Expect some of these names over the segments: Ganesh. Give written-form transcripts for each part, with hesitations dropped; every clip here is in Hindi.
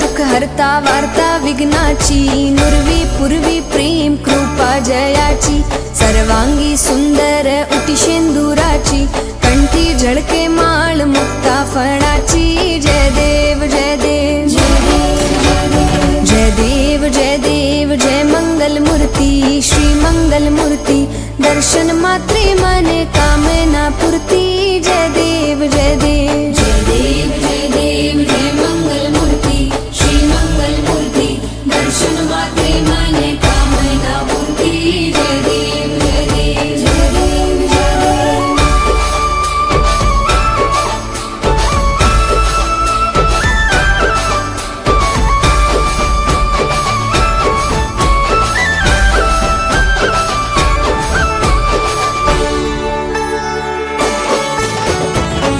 दुख हरता वार्ता विघ्नाची, नुरवी पूर्वी प्रेम कृपा जयाची, सर्वांगी सुंदर उटी शेंदुराची, कंठी झळके माळ मुक्ता फळाची। जय देव जय देव जय देव जय देव जय देव जय मंगल मूर्ति, श्री मंगल मूर्ति, दर्शन मात्रे मने कामना पूर्ति। जय देव जय देव जय देव जय देव जय मंगल मूर्ति, श्री मंगल मूर्ति, दर्शन मात्रे मने कामना पूर्ति। जय देव जय देव जय देव जय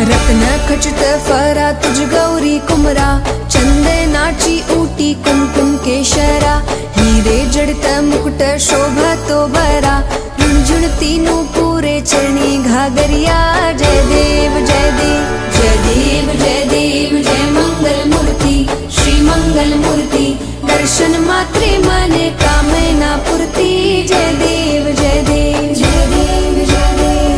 रत्न खचित फरा तुझ गौरी कुमरा, चंदनाची ऊटी कुमकुम केशरा, हीरे जड़त मुकुट शोभा तो बरा, झुणझुणती नू पूरे चरणी घागरिया। जय देव जय देव जय देव जय देव जय मंगल मूर्ति, श्री मंगल मूर्ति, दर्शन मात्रे मने कामना पूर्ति। जय देव जय देव जय देव जय देव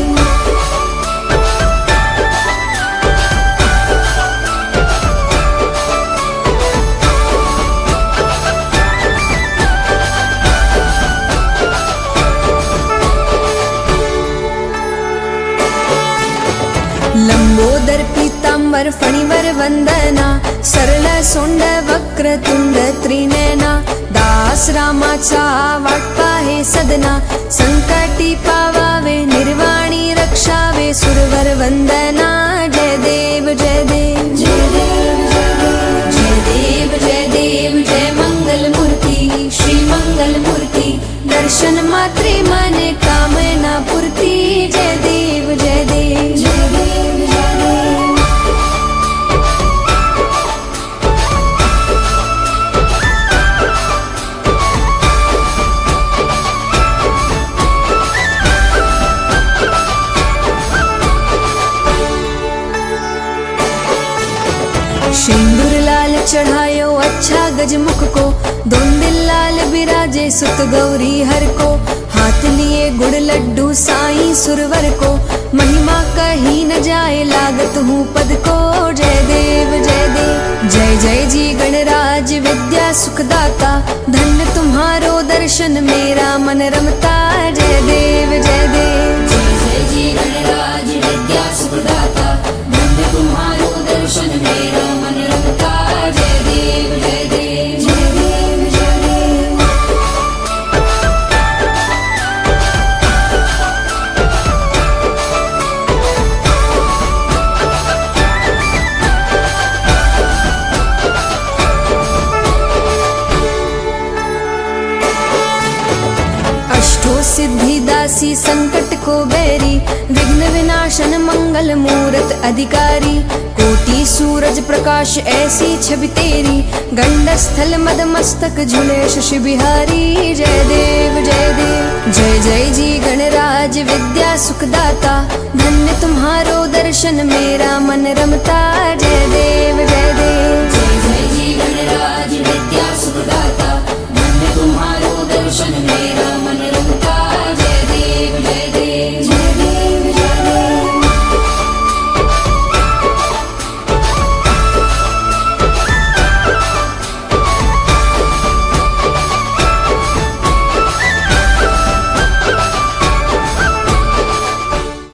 लंबोदर पीतांबर फणिवर वंदना, सरल सोंड वक्र तुंड त्रिनयना, दास रामाचा वाटपा हे सदना, संकटी पावावे निर्वाणी रक्षावे सुरवर वंदना। जय देव जय देव जय देव जय देव जय देव जय मंगल मूर्ति, श्री मंगल मूर्ति, दर्शन मात्रे मने कामना पूर्ति। जय देव जय देव जय देव जय देव सिंदूर लाल चढ़ायो अच्छा गजमुख को, दोन दिल लाल बिराजे सुत गौरी हर को, हाथ लिए गुड़ लड्डू साईं सुरवर को, महिमा कहीं न जाए लागत हूँ पद को। जय देव जय देव जय जय जी गणराज विद्या सुखदाता, धन्य तुम्हारो दर्शन मेरा मन रमता। जय देव जय देव जय जय जी गणराज विद्या सुखदाता, धन्य तुम्हारो दर्शन मेरा मन रमता। जय देव जय देव जय देव जय देव सिद्धि दासी संकट को बैरी, विघ्न विनाशन मंगल मूरत अधिकारी, कोटि सूरज प्रकाश ऐसी छवि तेरी, गंड स्थल मद मस्तक झूले शशि बिहारी। जय देव जय देव जय जय जी गणराज विद्या सुखदाता, धन्य तुम्हारो दर्शन मेरा मन रमता।